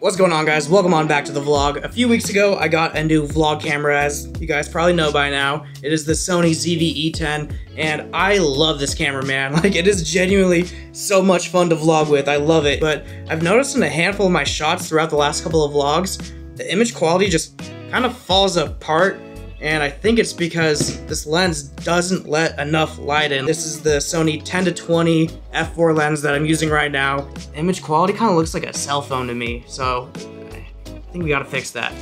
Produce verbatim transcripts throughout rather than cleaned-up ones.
What's going on, guys? Welcome on back to the vlog. A few weeks ago, I got a new vlog camera, as you guys probably know by now. It is the Sony Z V E ten, and I love this camera, man. Like, it is genuinely so much fun to vlog with. I love it. But I've noticed in a handful of my shots throughout the last couple of vlogs, the image quality just kind of falls apart. And I think it's because this lens doesn't let enough light in. This is the Sony ten to twenty f four lens that I'm using right now. Image quality kind of looks like a cell phone to me, so I think we gotta fix that.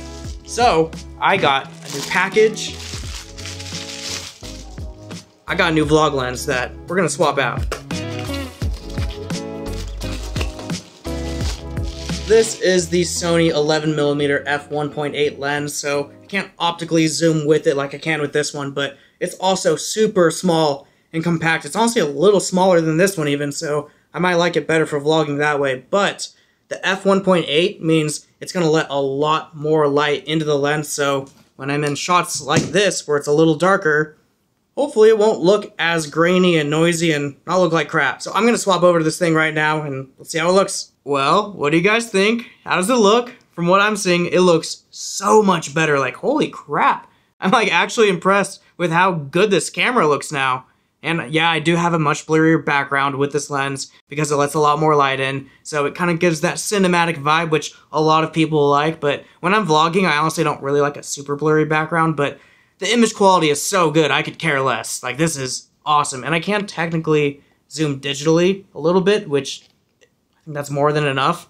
So I got a new package. I got a new vlog lens that we're gonna swap out. This is the Sony eleven millimeter f one point eight lens, so I can't optically zoom with it like I can with this one, but it's also super small and compact. It's honestly a little smaller than this one even, so I might like it better for vlogging that way. But the f one point eight means it's going to let a lot more light into the lens, so when I'm in shots like this where it's a little darker, hopefully it won't look as grainy and noisy and not look like crap. So I'm gonna swap over to this thing right now and let's see how it looks. Well, what do you guys think? How does it look? From what I'm seeing, it looks so much better. Like, holy crap. I'm like actually impressed with how good this camera looks now. And yeah, I do have a much blurrier background with this lens because it lets a lot more light in. So it kind of gives that cinematic vibe, which a lot of people like. But when I'm vlogging, I honestly don't really like a super blurry background, but the image quality is so good, I could care less. Like, this is awesome. And I can technically zoom digitally a little bit, which I think that's more than enough.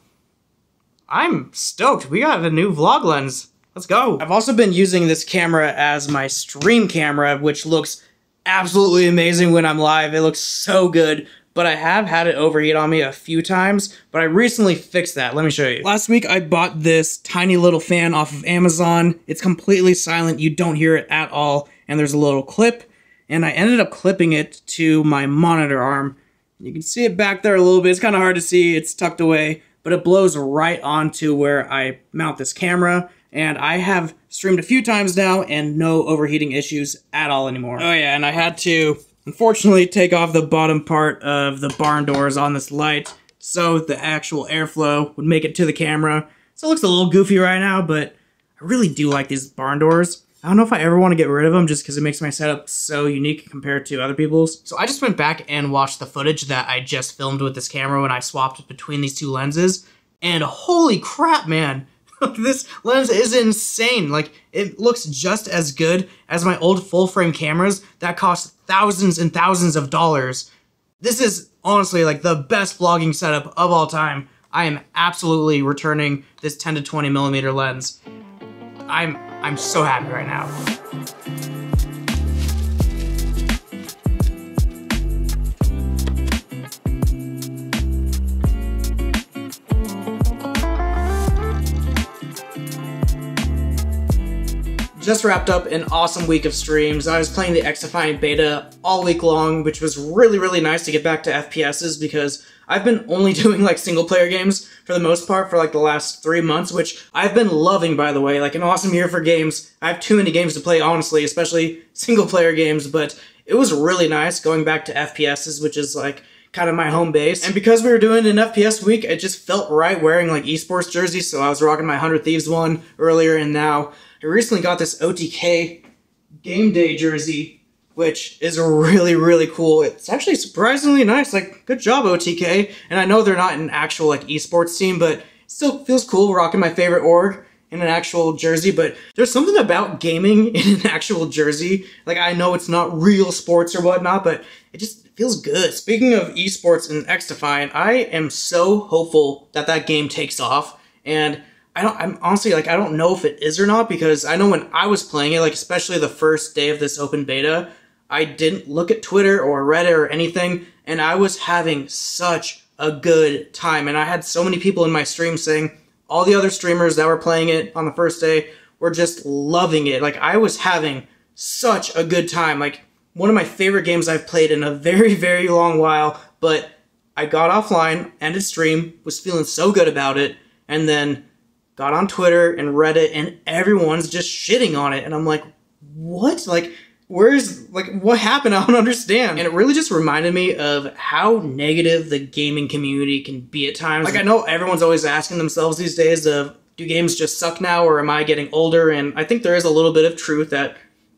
I'm stoked. We got a new vlog lens. Let's go. I've also been using this camera as my stream camera, which looks absolutely amazing when I'm live. It looks so good. But I have had it overheat on me a few times, but I recently fixed that. Let me show you. Last week, I bought this tiny little fan off of Amazon. It's completely silent. You don't hear it at all. And there's a little clip, and I ended up clipping it to my monitor arm. You can see it back there a little bit. It's kind of hard to see. It's tucked away, but it blows right onto where I mount this camera. And I have streamed a few times now and no overheating issues at all anymore. Oh yeah, and I had to, unfortunately, take off the bottom part of the barn doors on this light so the actual airflow would make it to the camera. So it looks a little goofy right now, but I really do like these barn doors. I don't know if I ever want to get rid of them just because it makes my setup so unique compared to other people's. So I just went back and watched the footage that I just filmed with this camera when I swapped between these two lenses, and holy crap, man. This lens is insane. Like, it looks just as good as my old full-frame cameras that cost thousands and thousands of dollars. This is honestly like the best vlogging setup of all time. I am absolutely returning this ten to twenty millimeter lens. I'm I'm so happy right now. Just wrapped up an awesome week of streams. I was playing the XDefiant beta all week long, which was really, really nice to get back to F P Ses because I've been only doing like single player games for the most part for like the last three months, which I've been loving, by the way. Like, an awesome year for games. I have too many games to play, honestly, especially single player games, but it was really nice going back to F P Ses, which is like kind of my home base. And because we were doing an F P S week, it just felt right wearing like esports jerseys, so I was rocking my one hundred Thieves one earlier, and now I recently got this O T K game day jersey, which is really, really cool. It's actually surprisingly nice. Like, good job, O T K. And I know they're not an actual like esports team, but it still feels cool rocking my favorite org in an actual jersey. But there's something about gaming in an actual jersey. Like, I know it's not real sports or whatnot, but it just feels good. Speaking of esports and XDefiant, I am so hopeful that that game takes off. And I don't, I'm honestly like, I don't know if it is or not, because I know when I was playing it, like especially the first day of this open beta, I didn't look at Twitter or Reddit or anything, and I was having such a good time. And I had so many people in my stream saying all the other streamers that were playing it on the first day were just loving it. Like, I was having such a good time. Like, one of my favorite games I've played in a very, very long while, but I got offline, ended stream, was feeling so good about it, and then got on Twitter and Reddit, and everyone's just shitting on it. And I'm like, what? Like, Where's, like, what happened? I don't understand. And it really just reminded me of how negative the gaming community can be at times. Like, I know everyone's always asking themselves these days of, do games just suck now, or am I getting older? And I think there is a little bit of truth that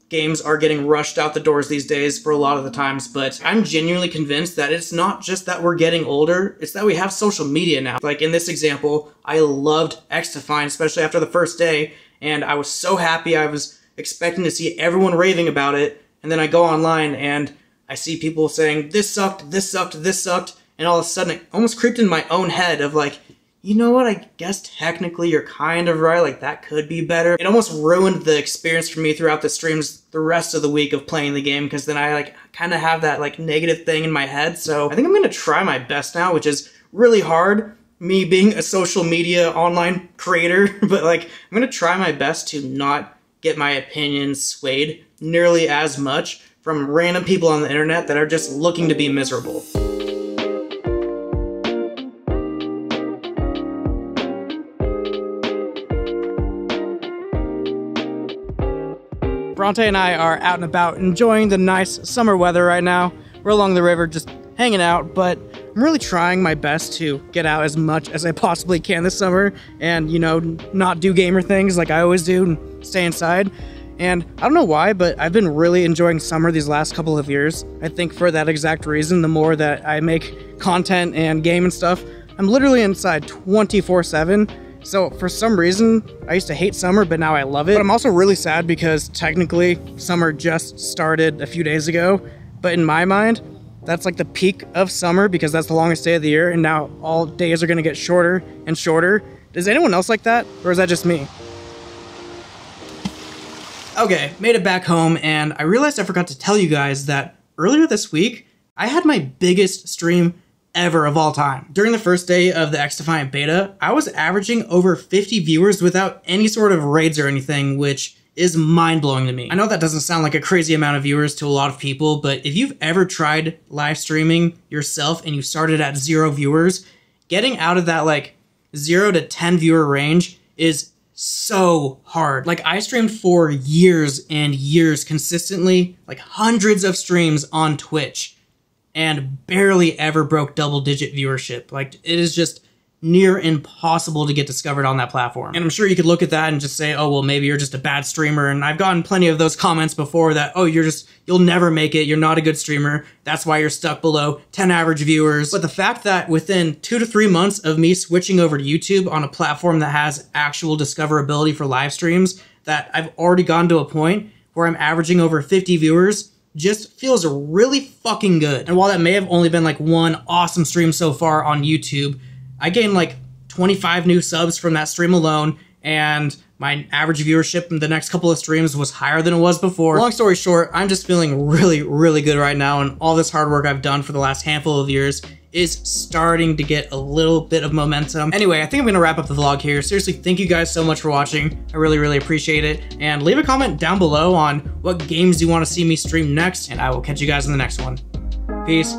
games are getting rushed out the doors these days for a lot of the times, but I'm genuinely convinced that it's not just that we're getting older, it's that we have social media now. Like in this example, I loved XDefiant, especially after the first day, and I was so happy. I was expecting to see everyone raving about it, and then I go online and I see people saying, this sucked, this sucked, this sucked, and all of a sudden it almost creeped in my own head of like, you know what, I guess technically you're kind of right, like that could be better. It almost ruined the experience for me throughout the streams the rest of the week of playing the game, because then I like kind of have that like negative thing in my head. So I think I'm going to try my best now, which is really hard, me being a social media online creator, but like I'm going to try my best to not get my opinions swayed nearly as much from random people on the internet that are just looking to be miserable. Bronte and I are out and about enjoying the nice summer weather right now. We're along the river just hanging out, but I'm really trying my best to get out as much as I possibly can this summer and, you know, not do gamer things like I always do and stay inside. And I don't know why, but I've been really enjoying summer these last couple of years. I think for that exact reason, the more that I make content and game and stuff, I'm literally inside twenty-four seven. So for some reason, I used to hate summer, but now I love it. But I'm also really sad because technically summer just started a few days ago. But in my mind, that's like the peak of summer because that's the longest day of the year. And now all days are going to get shorter and shorter. Is anyone else like that? Or is that just me? Okay, made it back home. And I realized I forgot to tell you guys that earlier this week, I had my biggest stream ever of all time. During the first day of the XDefiant beta, I was averaging over fifty viewers without any sort of raids or anything, which is mind-blowing to me. I know that doesn't sound like a crazy amount of viewers to a lot of people, but if you've ever tried live streaming yourself and you started at zero viewers, getting out of that like zero to ten viewer range is so hard. Like I streamed for years and years consistently, like hundreds of streams on Twitch, and barely ever broke double-digit viewership. Like, it is just near impossible to get discovered on that platform. And I'm sure you could look at that and just say, oh, well, maybe you're just a bad streamer. And I've gotten plenty of those comments before that, oh, you're just, you'll never make it. You're not a good streamer. That's why you're stuck below ten average viewers. But the fact that within two to three months of me switching over to YouTube on a platform that has actual discoverability for live streams, that I've already gotten to a point where I'm averaging over fifty viewers, just feels really fucking good. And while that may have only been like one awesome stream so far on YouTube, I gained like twenty-five new subs from that stream alone, and my average viewership in the next couple of streams was higher than it was before. Long story short, I'm just feeling really, really good right now, and all this hard work I've done for the last handful of years is starting to get a little bit of momentum. Anyway, I think I'm gonna wrap up the vlog here. Seriously, thank you guys so much for watching. I really, really appreciate it. And leave a comment down below on what games you want to see me stream next, and I will catch you guys in the next one. Peace.